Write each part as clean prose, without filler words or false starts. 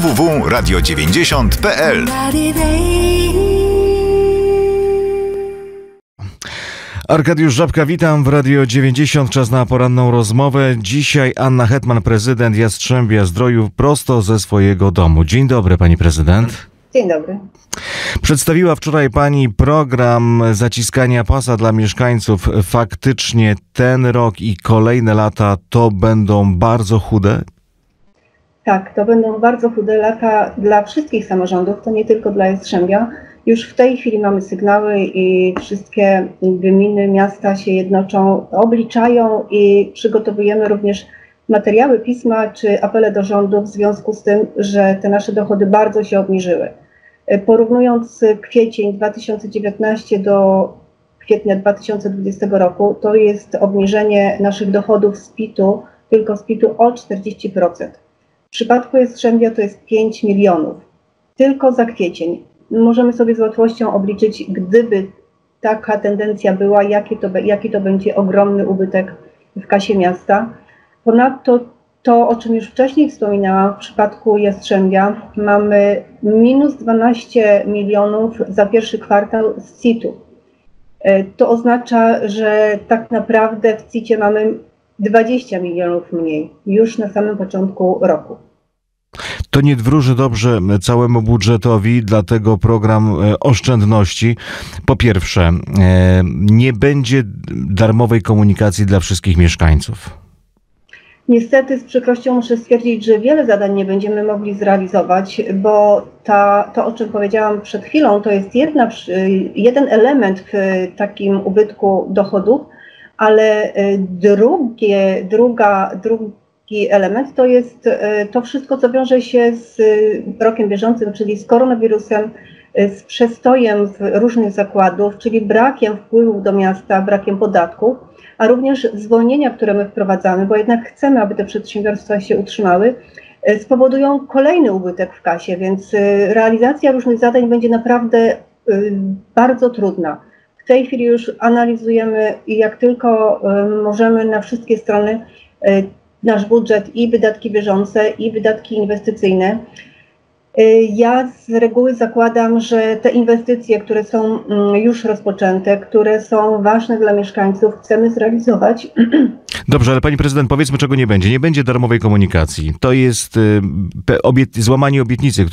www.radio90.pl. Arkadiusz Żabka, witam w Radio 90, czas na poranną rozmowę. Dzisiaj Anna Hetman, prezydent Jastrzębia Zdroju, prosto ze swojego domu. Dzień dobry, pani prezydent. Dzień dobry. Przedstawiła wczoraj pani program zaciskania pasa dla mieszkańców. Faktycznie ten rok i kolejne lata to będą bardzo chude? Tak, to będą bardzo chude lata dla wszystkich samorządów, to nie tylko dla Jastrzębia. Już w tej chwili mamy sygnały i wszystkie gminy, miasta się jednoczą, obliczają i przygotowujemy również materiały, pisma czy apele do rządu w związku z tym, że te nasze dochody bardzo się obniżyły. Porównując kwiecień 2019 do kwietnia 2020 roku, to jest obniżenie naszych dochodów z PIT-u, tylko z PIT-u o 40%. W przypadku Jastrzębia to jest 5 milionów. Tylko za kwiecień. Możemy sobie z łatwością obliczyć, gdyby taka tendencja była, jaki to będzie ogromny ubytek w kasie miasta. Ponadto to, o czym już wcześniej wspominałam, w przypadku Jastrzębia mamy minus 12 milionów za pierwszy kwartał z CIT-u. To oznacza, że tak naprawdę w CIT-ie mamy 20 milionów mniej już na samym początku roku. To nie wróży dobrze całemu budżetowi, dlatego program oszczędności. Po pierwsze, nie będzie darmowej komunikacji dla wszystkich mieszkańców. Niestety z przykrością muszę stwierdzić, że wiele zadań nie będziemy mogli zrealizować, bo to, o czym powiedziałam przed chwilą, to jest jeden element w takim ubytku dochodów, ale drugi element to jest to wszystko, co wiąże się z rokiem bieżącym, czyli z koronawirusem, z przestojem w różnych zakładów, czyli brakiem wpływów do miasta, brakiem podatków, a również zwolnienia, które my wprowadzamy, bo jednak chcemy, aby te przedsiębiorstwa się utrzymały, spowodują kolejny ubytek w kasie, więc realizacja różnych zadań będzie naprawdę bardzo trudna. W tej chwili już analizujemy i jak tylko możemy na wszystkie strony nasz budżet i wydatki bieżące, i wydatki inwestycyjne. Ja z reguły zakładam, że te inwestycje, które są już rozpoczęte, które są ważne dla mieszkańców, chcemy zrealizować. Dobrze, ale pani prezydent, powiedzmy, czego nie będzie. Nie będzie darmowej komunikacji. To jest złamanie obietnicy,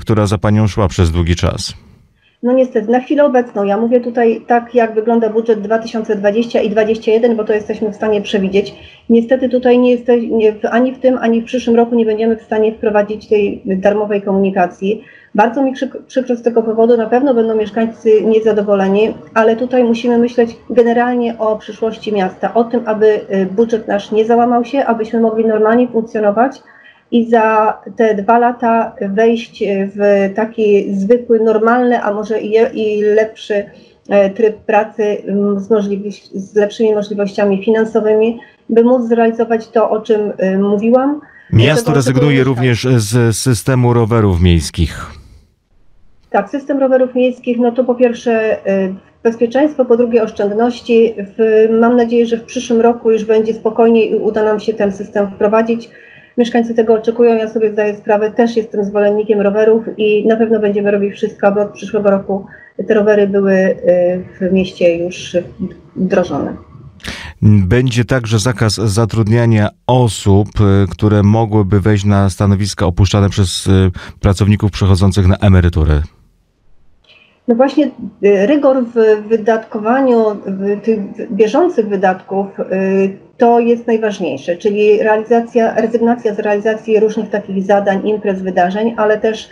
która za panią szła przez długi czas. No niestety, na chwilę obecną, ja mówię tutaj tak, jak wygląda budżet 2020 i 2021, bo to jesteśmy w stanie przewidzieć. Niestety tutaj nie jesteśmy, ani w tym, ani w przyszłym roku nie będziemy w stanie wprowadzić tej darmowej komunikacji. Bardzo mi przykro z tego powodu, na pewno będą mieszkańcy niezadowoleni, ale tutaj musimy myśleć generalnie o przyszłości miasta, o tym, aby budżet nasz nie załamał się, abyśmy mogli normalnie funkcjonować i za te 2 lata wejść w taki zwykły, normalny, a może i lepszy tryb pracy z lepszymi możliwościami finansowymi, by móc zrealizować to, o czym mówiłam. Miasto rezygnuje również z systemu rowerów miejskich. Tak, system rowerów miejskich, no to po pierwsze bezpieczeństwo, po drugie oszczędności. Mam nadzieję, że w przyszłym roku już będzie spokojniej i uda nam się ten system wprowadzić. Mieszkańcy tego oczekują, ja sobie zdaję sprawę, też jestem zwolennikiem rowerów i na pewno będziemy robić wszystko, aby od przyszłego roku te rowery były w mieście już wdrożone. Będzie także zakaz zatrudniania osób, które mogłyby wejść na stanowiska opuszczane przez pracowników przechodzących na emeryturę. No właśnie rygor w wydatkowaniu tych bieżących wydatków to jest najważniejsze, czyli rezygnacja z realizacji różnych takich zadań, imprez, wydarzeń, ale też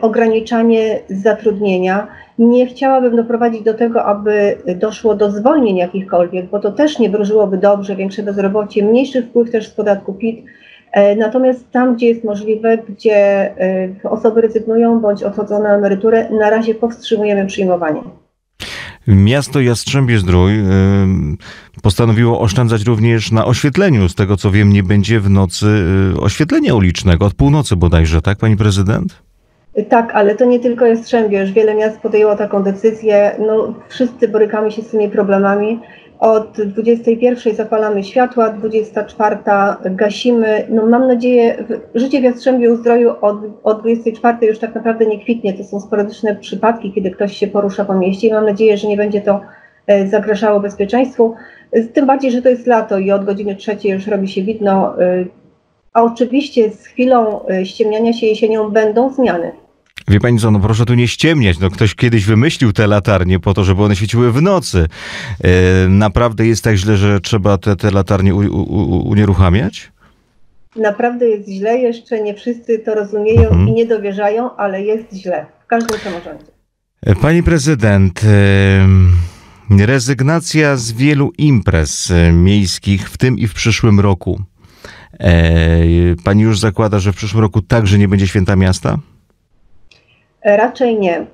ograniczanie zatrudnienia. Nie chciałabym doprowadzić do tego, aby doszło do zwolnień jakichkolwiek, bo to też nie wróżyłoby dobrze, większe bezrobocie, mniejszy wpływ też z podatku PID. Natomiast tam, gdzie jest możliwe, gdzie osoby rezygnują bądź odchodzą na emeryturę, na razie powstrzymujemy przyjmowanie. Miasto Jastrzębie Zdrój postanowiło oszczędzać również na oświetleniu. Z tego co wiem, nie będzie w nocy oświetlenia ulicznego, od północy bodajże, tak pani prezydent? Tak, ale to nie tylko Jastrzębie, już wiele miast podjęło taką decyzję. No, wszyscy borykamy się z tymi problemami. Od 21 zapalamy światła, 24 gasimy. No mam nadzieję, życie w Jastrzębiu Zdroju od 24 już tak naprawdę nie kwitnie. To są sporadyczne przypadki, kiedy ktoś się porusza po mieście i mam nadzieję, że nie będzie to zagrażało bezpieczeństwu. Tym bardziej, że to jest lato i od godziny 3 już robi się widno. A oczywiście z chwilą ściemniania się jesienią będą zmiany. Wie pani co, no proszę tu nie ściemniać, no ktoś kiedyś wymyślił te latarnie po to, żeby one świeciły w nocy. Naprawdę jest tak źle, że trzeba te latarnie unieruchamiać? Naprawdę jest źle, jeszcze nie wszyscy to rozumieją i nie dowierzają, ale jest źle w każdym samorządzie. Pani prezydent, rezygnacja z wielu imprez miejskich w tym i w przyszłym roku. Pani już zakłada, że w przyszłym roku także nie będzie Święta Miasta? Raczej nie.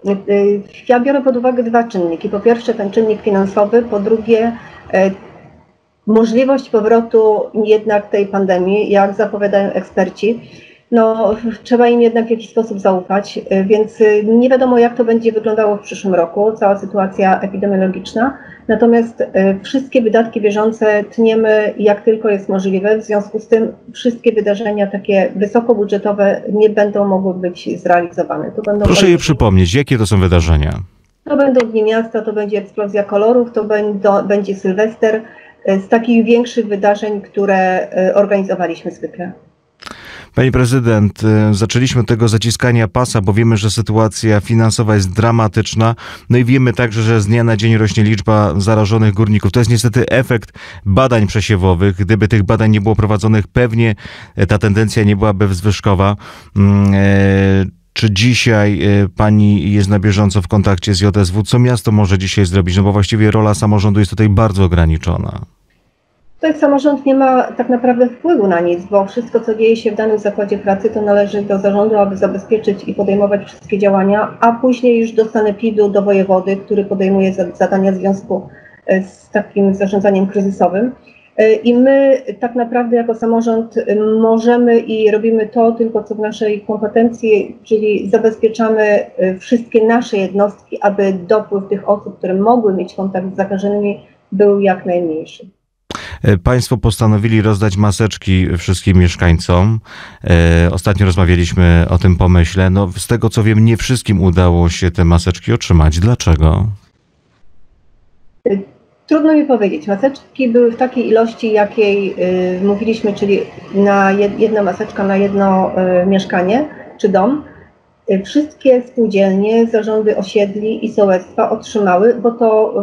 Ja biorę pod uwagę dwa czynniki. Po pierwsze ten czynnik finansowy, po drugie możliwość powrotu jednak tej pandemii, jak zapowiadają eksperci. No, trzeba im jednak w jakiś sposób zaufać, więc nie wiadomo jak to będzie wyglądało w przyszłym roku, cała sytuacja epidemiologiczna. Natomiast wszystkie wydatki bieżące tniemy jak tylko jest możliwe, w związku z tym wszystkie wydarzenia takie wysokobudżetowe nie będą mogły być zrealizowane. Proszę je przypomnieć, jakie to są wydarzenia? To będą Dni Miasta, to będzie Eksplozja Kolorów, to będzie Sylwester, z takich większych wydarzeń, które organizowaliśmy zwykle. Pani prezydent, zaczęliśmy od tego zaciskania pasa, bo wiemy, że sytuacja finansowa jest dramatyczna. No i wiemy także, że z dnia na dzień rośnie liczba zarażonych górników. To jest niestety efekt badań przesiewowych. Gdyby tych badań nie było prowadzonych, pewnie ta tendencja nie byłaby zwyżkowa. Czy dzisiaj pani jest na bieżąco w kontakcie z JSW? Co miasto może dzisiaj zrobić? No bo właściwie rola samorządu jest tutaj bardzo ograniczona. Tutaj samorząd nie ma tak naprawdę wpływu na nic, bo wszystko, co dzieje się w danym zakładzie pracy, to należy do zarządu, aby zabezpieczyć i podejmować wszystkie działania, a później już do sanepidu, do wojewody, który podejmuje zadania w związku z takim zarządzaniem kryzysowym. I my tak naprawdę jako samorząd możemy i robimy to tylko, co w naszej kompetencji, czyli zabezpieczamy wszystkie nasze jednostki, aby dopływ tych osób, które mogły mieć kontakt z zakażonymi, był jak najmniejszy. Państwo postanowili rozdać maseczki wszystkim mieszkańcom. Ostatnio rozmawialiśmy o tym pomyśle. No, z tego co wiem, nie wszystkim udało się te maseczki otrzymać. Dlaczego? Trudno mi powiedzieć. Maseczki były w takiej ilości, jakiej mówiliśmy, czyli na jedna maseczka na jedno mieszkanie czy dom. Wszystkie spółdzielnie, zarządy osiedli i sołectwa otrzymały, bo to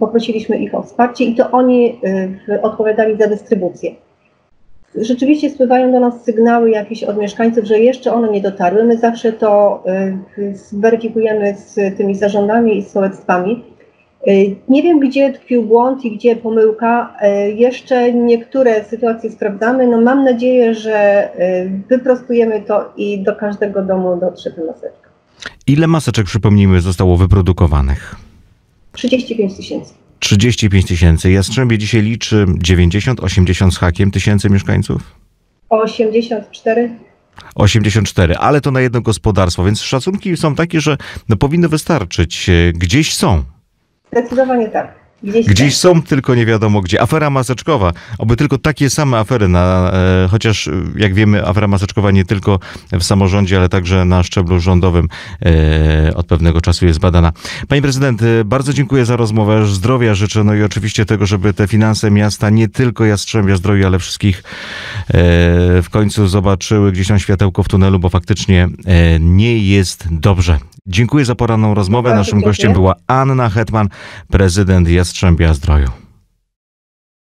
poprosiliśmy ich o wsparcie i to oni odpowiadali za dystrybucję. Rzeczywiście spływają do nas sygnały jakieś od mieszkańców, że jeszcze one nie dotarły. My zawsze to weryfikujemy z tymi zarządami i sołectwami. Nie wiem, gdzie tkwił błąd i gdzie pomyłka. Jeszcze niektóre sytuacje sprawdzamy. No, mam nadzieję, że wyprostujemy to i do każdego domu dotrze ta maseczka. Ile maseczek, przypomnijmy, zostało wyprodukowanych? 35 000. 35 000. Jastrzębie dzisiaj liczy 90, 80 z hakiem tysięcy mieszkańców? 84. 84, ale to na jedno gospodarstwo, więc szacunki są takie, że no, powinno wystarczyć. Gdzieś są. Zdecydowanie tak. Gdzieś są, tylko nie wiadomo gdzie. Afera maseczkowa. Oby tylko takie same afery, chociaż jak wiemy afera maseczkowa nie tylko w samorządzie, ale także na szczeblu rządowym od pewnego czasu jest badana. Pani prezydent, bardzo dziękuję za rozmowę. Zdrowia życzę, no i oczywiście tego, żeby te finanse miasta, nie tylko Jastrzębia Zdroju, ale wszystkich w końcu zobaczyły gdzieś tam światełko w tunelu, bo faktycznie nie jest dobrze. Dziękuję za poranną rozmowę. Naszym gościem była Anna Hetman, prezydent Jastrzębia Zdroju.